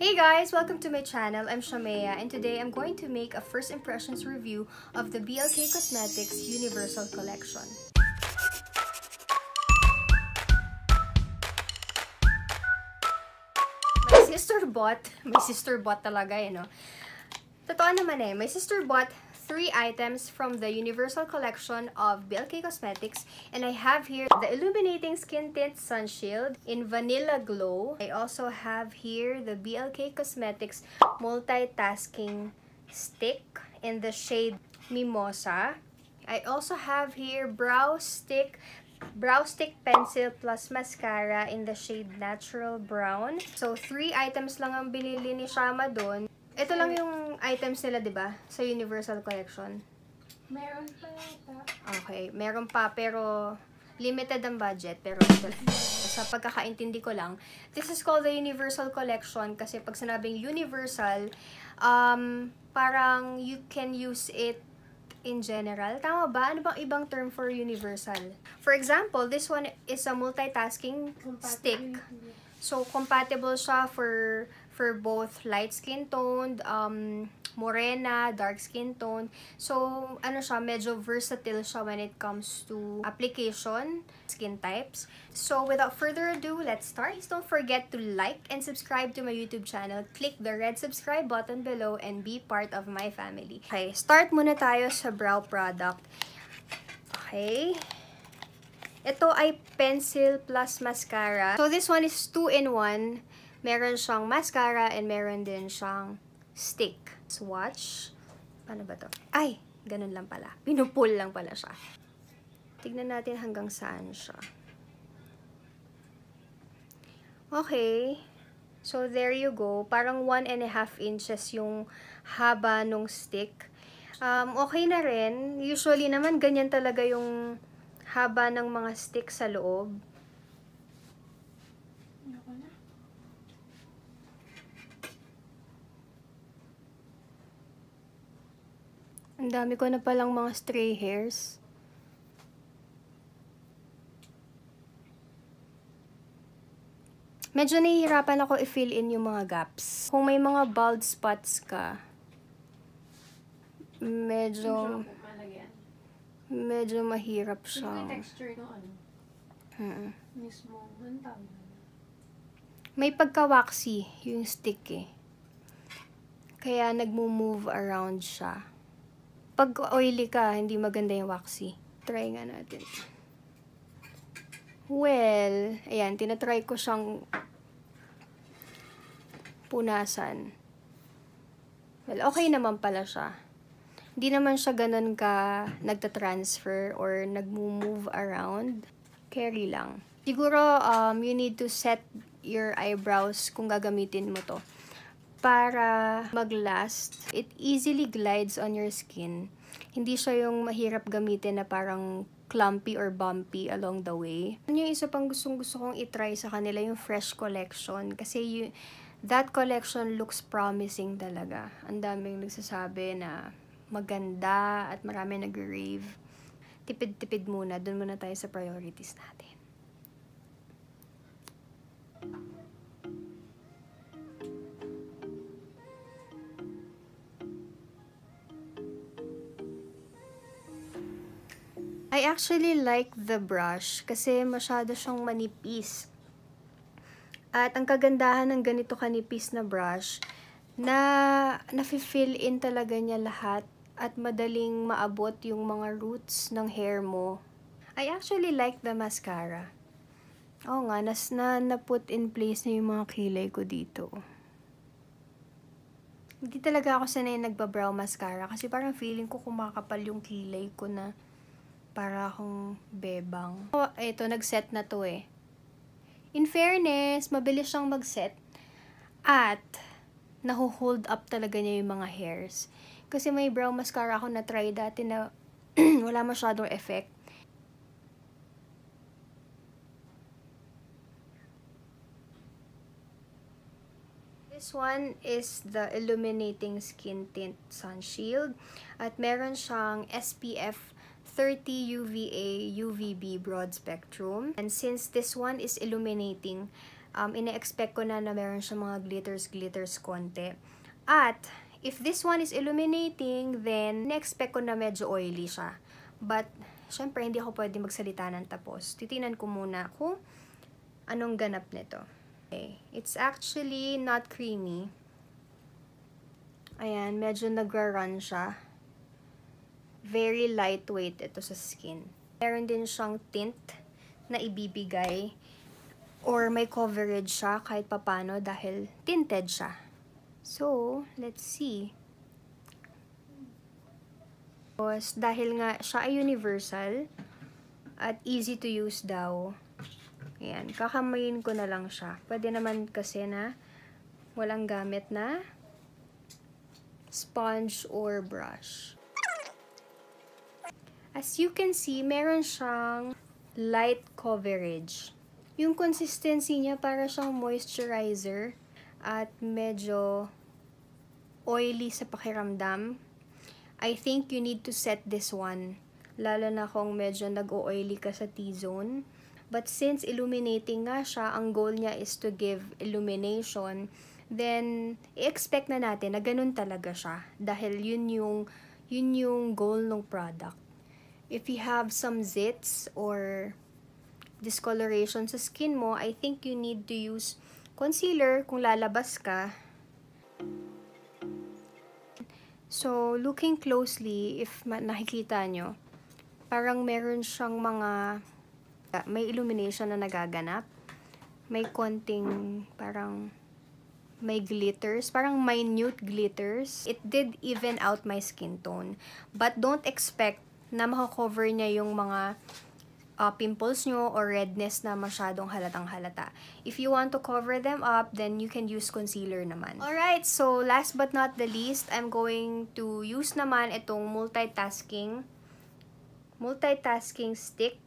Hey guys, welcome to my channel. I'm Shamea, and today I'm going to make a first impressions review of the BLK Cosmetics Universal Collection. My sister bought talaga, you know. Totoo naman eh, my sister bought 3 items from the Universal Collection of BLK Cosmetics, and I have here the Illuminating Skin Tint Sunshield in Vanilla Glow. I also have here the BLK Cosmetics Multitasking Stick in the shade Mimosa. I also have here Brow Stick Pencil plus Mascara in the shade Natural Brown. So, 3 items lang ang binili ni Shama doon. Ito lang yung items nila, diba? Sa Universal Collection. Meron pa ito. Okay. Meron pa, pero limited ang budget. Pero sa pagkakaintindi ko lang, this is called the Universal Collection kasi pag sinabing universal, parang you can use it in general. Tama ba? Ano bang ibang term for universal? For example, this one is a multitasking stick. So, compatible siya for both light skin toned, morena, dark skin toned. So, ano siya, medyo versatile siya when it comes to application, skin types. So, without further ado, let's start. Please don't forget to like and subscribe to my YouTube channel. Click the red subscribe button below and be part of my family. Okay, start muna tayo sa brow product. Okay. Ito ay pencil plus mascara. So, this one is 2-in-1. Meron siyang mascara and meron din siyang stick. Swatch. Paano ba to? Ay! Ganun lang pala. Pinupull lang pala siya. Tignan natin hanggang saan siya. Okay. So, there you go. Parang 1.5 inches yung haba nung stick. Okay na rin. Usually naman, ganyan talaga yung haba ng mga stick sa loob. Ang dami ko na palang mga stray hairs. Medyo nahihirapan ako i-fill in yung mga gaps. Kung may mga bald spots ka, medyo mahirap siya. Yung texture no, ano? Mismo, mantang. May pagka-waxy yung stick eh. Kaya nagmo-move around siya. Pag oily ka, hindi maganda yung waxy. Try nga natin. Well, ayan, tinatry ko siyang punasan. Well, okay naman pala siya. Hindi naman siya ganun ka nagtatransfer or nagmo-move around. Carry lang. Siguro, you need to set your eyebrows kung gagamitin mo to. Para maglast, it easily glides on your skin. Hindi siya yung mahirap gamitin na parang clumpy or bumpy along the way. Ano yung isa pang gustong-gusto kong itry sa kanila, yung fresh collection. Kasi that collection looks promising talaga. Ang daming nagsasabi na maganda at marami nag-rave. Tipid-tipid muna. Doon muna tayo sa priorities natin. I actually like the brush kasi masyado siyang manipis. At ang kagandahan ng ganito kanipis na brush, na nafi-fill in talaga niya lahat at madaling maabot yung mga roots ng hair mo. I actually like the mascara. Oo nga, na-put in place na yung mga kilay ko dito. Hindi talaga ako sanay nagbabrow mascara kasi parang feeling ko kumakapal yung kilay ko na para akong bebang. Oh, ito, nag-set na to eh. In fairness, mabilis siyang mag-set. At, naho-hold up talaga niya yung mga hairs. Kasi may brow mascara ako na-try dati na wala masyadong effect. This one is the Illuminating Skin Tint Sunshield. At meron siyang SPF 30 UVA, UVB broad spectrum. And since this one is illuminating, Ine-expect ko na meron siyang mga glitters konti. At if this one is illuminating, then ine-expect ko na medyo oily siya. But syempre hindi ako pwede magsalita ng tapos. Titingnan ko muna kung anong ganap nito. Okay. It's actually not creamy. Ayan, medyo nagra-run siya. Very lightweight ito sa skin. Meron din siyang tint na ibibigay or may coverage siya kahit papano dahil tinted siya. So, let's see. Tapos, dahil nga siya ay universal at easy to use daw, ayan, kakamayin ko na lang siya. Pwede naman kasi na walang gamit na sponge or brush. As you can see, meron siyang light coverage. Yung consistency niya para siyang moisturizer at medyo oily sa pakiramdam. I think you need to set this one. Lalo na kung medyo nag-o-oily ka sa T-zone. But since illuminating nga siya, ang goal niya is to give illumination, then i-expect na natin na ganun talaga siya. Dahil yun yung goal ng product. If you have some zits or discoloration sa skin mo, I think you need to use concealer kung lalabas ka. So, looking closely, if nakikita nyo, parang meron siyang mga, may illumination na nagaganap. May konting, parang, may glitters, parang minute glitters. It did even out my skin tone. But don't expect na makakover niya yung mga pimples nyo or redness na masyadong halatang-halata. If you want to cover them up, then you can use concealer naman. Alright, so last but not the least, I'm going to use naman itong multitasking stick.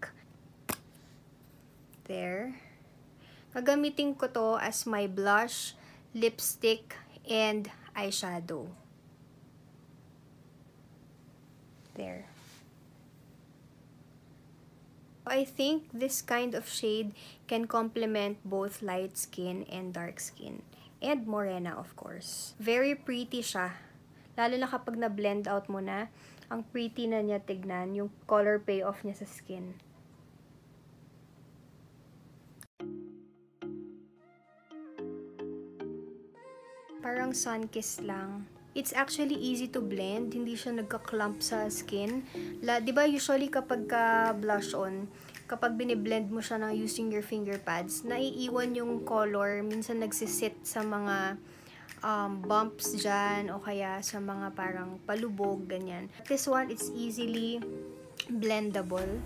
There. Gagamitin ko to as my blush, lipstick, and eyeshadow. There. I think this kind of shade can complement both light skin and dark skin. And morena, of course. Very pretty siya. Lalo na kapag na-blend out mo na, ang pretty na niya tignan, yung color payoff niya sa skin. Parang sun-kissed lang. It's actually easy to blend, hindi siya nagka-clump sa skin. Diba usually kapag ka-blush on, kapag biniblend mo siya ng using your finger pads, naiiwan yung color, minsan nagsisit sa mga bumps dyan, o kaya sa mga parang palubog, ganyan. This one, it's easily blendable.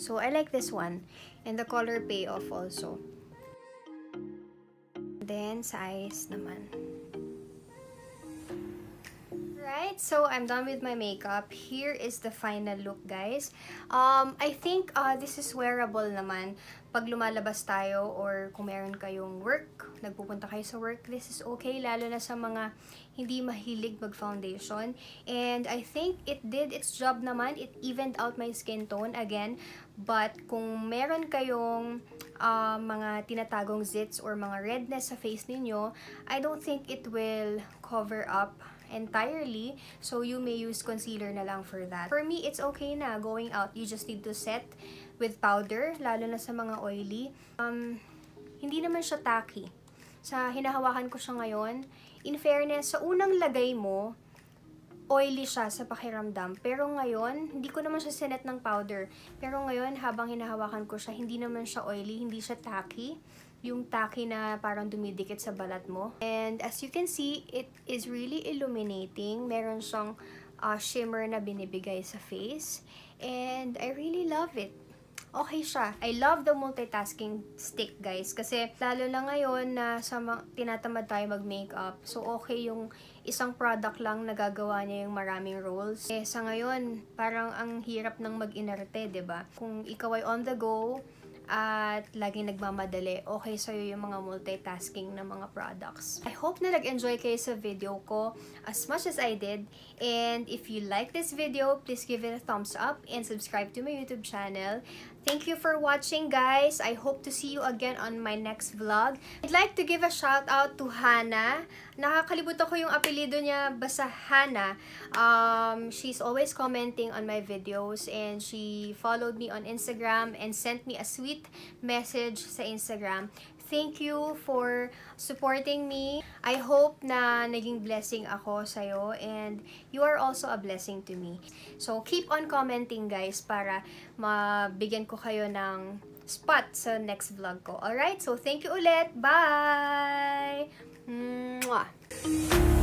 So, I like this one. And the color payoff also. Then, sa eyes naman. Right, so I'm done with my makeup. Here is the final look, guys. I think this is wearable naman. Pag lumalabas tayo or kung meron kayong work, nagpupunta kayo sa work, this is okay, lalo na sa mga hindi mahilig mag-foundation. And I think it did its job naman. It evened out my skin tone again. But kung meron kayong mga tinatagong zits or mga redness sa face ninyo, I don't think it will cover up entirely, so you may use concealer na lang for that. For me, it's okay na going out. You just need to set with powder, lalo na sa mga oily. Hindi naman siya tacky. Sa hinahawakan ko siya ngayon, in fairness, sa unang lagay mo, oily siya sa pakiramdam. Pero ngayon, hindi ko naman siya sinet ng powder. Pero ngayon, habang hinahawakan ko siya, hindi naman siya oily, hindi siya tacky. Yung taki na parang dumidikit sa balat mo. And as you can see, it is really illuminating. Meron siyang shimmer na binibigay sa face. And I really love it. Okay siya. I love the multitasking stick, guys. Kasi lalo na ngayon na tinatamad tayo mag-makeup. So okay yung isang product lang nagagawa niya yung maraming roles. Eh, sa ngayon, parang ang hirap ng mag-inerte, diba? Kung ikaw ay on the go, at lagi nagmamadali, okay sa'yo yung mga multitasking na mga products. I hope na nag-enjoy kayo sa video ko as much as I did. And if you like this video, please give it a thumbs up and subscribe to my YouTube channel. Thank you for watching, guys. I hope to see you again on my next vlog. I'd like to give a shout out to Hannah. Nakakalimutan ko yung apelyido niya, Basahana. She's always commenting on my videos and she followed me on Instagram and sent me a sweet message sa Instagram. Thank you for supporting me. I hope na naging blessing ako sa'yo and you are also a blessing to me. So, keep on commenting, guys, para mabigyan ko kayo ng spot sa next vlog ko. Alright? So, thank you ulit. Bye! Mwah!